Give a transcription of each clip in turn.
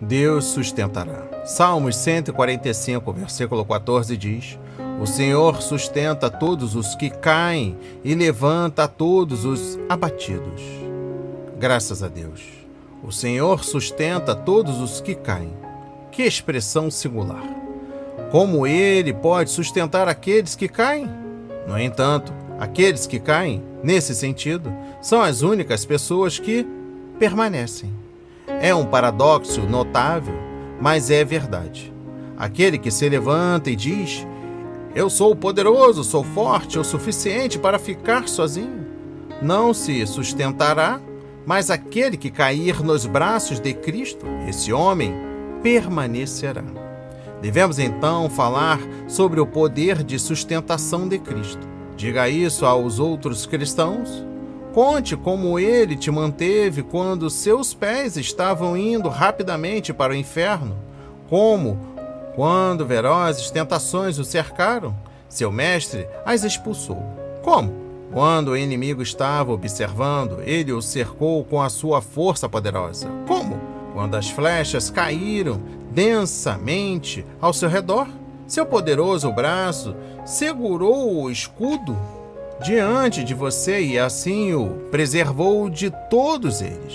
Deus sustentará. Salmos 145, versículo 14 diz: O Senhor sustenta todos os que caem e levanta a todos os abatidos. Graças a Deus. O Senhor sustenta todos os que caem. Que expressão singular! Como Ele pode sustentar aqueles que caem? No entanto, aqueles que caem, nesse sentido, são as únicas pessoas que permanecem. É um paradoxo notável, mas é verdade. Aquele que se levanta e diz: eu sou poderoso, sou forte o suficiente para ficar sozinho, não se sustentará, mas aquele que cair nos braços de Cristo, esse homem, permanecerá. Devemos então falar sobre o poder de sustentação de Cristo. Diga isso aos outros cristãos. Conte como Ele te manteve quando seus pés estavam indo rapidamente para o inferno, como quando ferozes tentações o cercaram, seu mestre as expulsou. Como? Quando o inimigo estava observando, ele o cercou com a sua força poderosa. Como? Quando as flechas caíram densamente ao seu redor, seu poderoso braço segurou o escudo diante de você e assim o preservou de todos eles.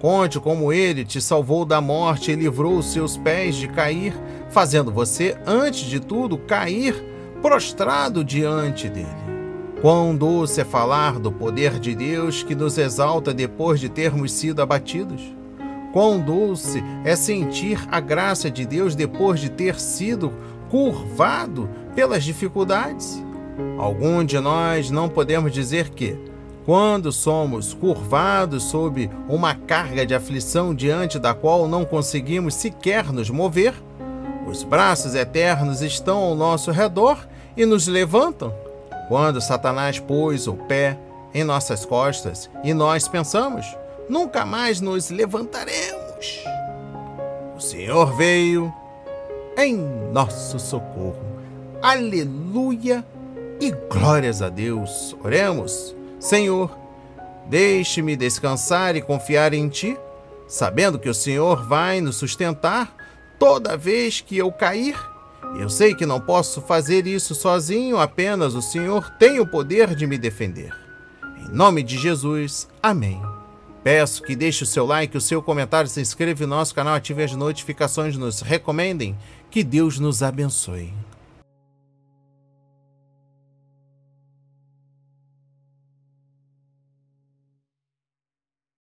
Conte como Ele te salvou da morte e livrou os seus pés de cair, fazendo você, antes de tudo, cair prostrado diante dele. Quão doce é falar do poder de Deus que nos exalta depois de termos sido abatidos. Quão doce é sentir a graça de Deus depois de ter sido curvado pelas dificuldades. Algum de nós não podemos dizer que, quando somos curvados sob uma carga de aflição diante da qual não conseguimos sequer nos mover, os braços eternos estão ao nosso redor e nos levantam. Quando Satanás pôs o pé em nossas costas e nós pensamos, nunca mais nos levantaremos, o Senhor veio em nosso socorro. Aleluia e glórias a Deus. Oremos. Senhor, deixe-me descansar e confiar em Ti, sabendo que o Senhor vai nos sustentar toda vez que eu cair. Eu sei que não posso fazer isso sozinho, apenas o Senhor tem o poder de me defender. Em nome de Jesus, amém. Peço que deixe o seu like, o seu comentário, se inscreva no nosso canal, ative as notificações, nos recomendem. Que Deus nos abençoe.